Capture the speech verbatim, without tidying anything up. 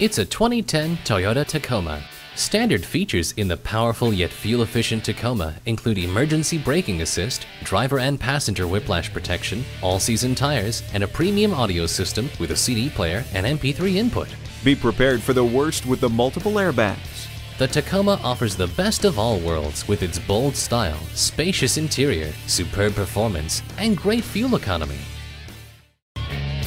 It's a twenty ten Toyota Tacoma. Standard features in the powerful yet fuel-efficient Tacoma include emergency braking assist, driver and passenger whiplash protection, all-season tires, and a premium audio system with a C D player and M P three input. Be prepared for the worst with the multiple airbags. The Tacoma offers the best of all worlds with its bold style, spacious interior, superb performance, and great fuel economy.